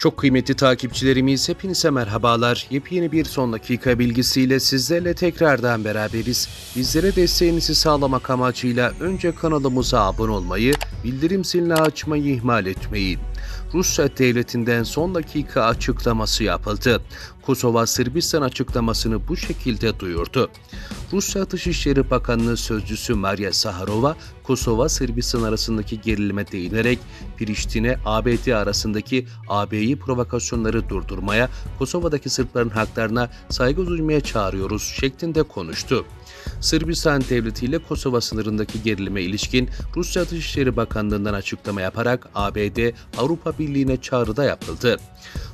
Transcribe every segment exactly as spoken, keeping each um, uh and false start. Çok kıymetli takipçilerimiz, hepinize merhabalar. Yepyeni bir son dakika bilgisiyle sizlerle tekrardan beraberiz. Bizlere desteğinizi sağlamak amacıyla önce kanalımıza abone olmayı, bildirim zilini açmayı ihmal etmeyin. Rusya devletinden son dakika açıklaması yapıldı. Kosova Sırbistan açıklamasını bu şekilde duyurdu. Rusya Dışişleri Bakanlığı Sözcüsü Maria Zaharova, Kosova Sırbistan arasındaki gerilime değinerek Priştine A B D arasındaki A B'yi provokasyonları durdurmaya, Kosova'daki Sırpların haklarına saygı duymaya çağırıyoruz şeklinde konuştu. Sırbistan devleti ile Kosova sınırındaki gerilime ilişkin Rusya Dışişleri Bakanlığı'ndan açıklama yaparak A B D Avrupa Birliği'ne çağrıda yapıldı.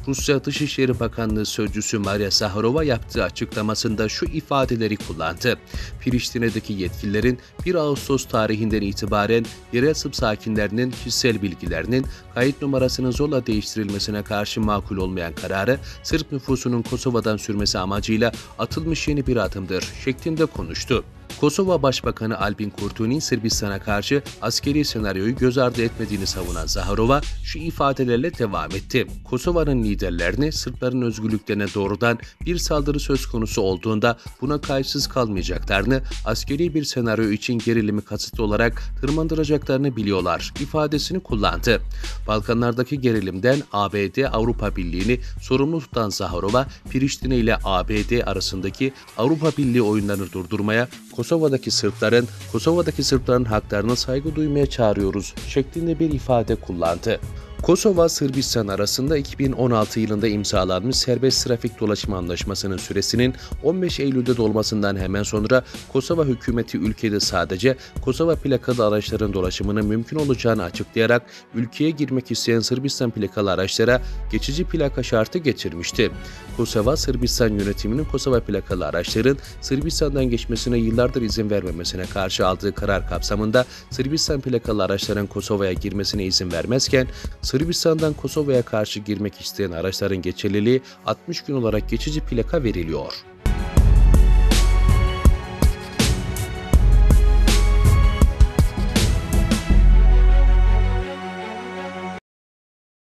Rusya Dışişleri Bakanlığı Sözcüsü Maria Zaharova yaptığı açıklamasında şu ifadeleri kullandı. Priştine'deki yetkililerin bir Ağustos tarihinden itibaren yerel Sırp sakinlerinin kişisel bilgilerinin kayıt numarasının zorla değiştirilmesine karşı makul olmayan kararı Sırp nüfusunun Kosova'dan sürmesi amacıyla atılmış yeni bir adımdır şeklinde konuştu. Kosova Başbakanı Albin Kurti'nin Sırbistan'a karşı askeri senaryoyu göz ardı etmediğini savunan Zaharova şu ifadelerle devam etti. Kosova'nın liderlerini Sırpların özgürlüklerine doğrudan bir saldırı söz konusu olduğunda buna kayıtsız kalmayacaklarını, askeri bir senaryo için gerilimi kasıtlı olarak tırmandıracaklarını biliyorlar ifadesini kullandı. Balkanlardaki gerilimden A B D Avrupa Birliği'ni sorumlu tutan Zaharova, Priştine ile A B D arasındaki Avrupa Birliği oyunlarını durdurmaya, Kosova'daki Sırpların, Kosova'daki Sırpların haklarına saygı duymaya çağırıyoruz şeklinde bir ifade kullandı. Kosova-Sırbistan arasında iki bin on altı yılında imzalanmış serbest trafik dolaşma anlaşmasının süresinin on beş Eylül'de dolmasından hemen sonra Kosova hükümeti ülkede sadece Kosova plakalı araçların dolaşımının mümkün olacağını açıklayarak ülkeye girmek isteyen Sırbistan plakalı araçlara geçici plaka şartı getirmişti. Kosova-Sırbistan yönetiminin Kosova plakalı araçların Sırbistan'dan geçmesine yıllardır izin vermemesine karşı aldığı karar kapsamında Sırbistan plakalı araçların Kosova'ya girmesine izin vermezken, Sırbistan'dan Kosova'ya karşı girmek isteyen araçların geçerliliği altmış gün olarak geçici plaka veriliyor.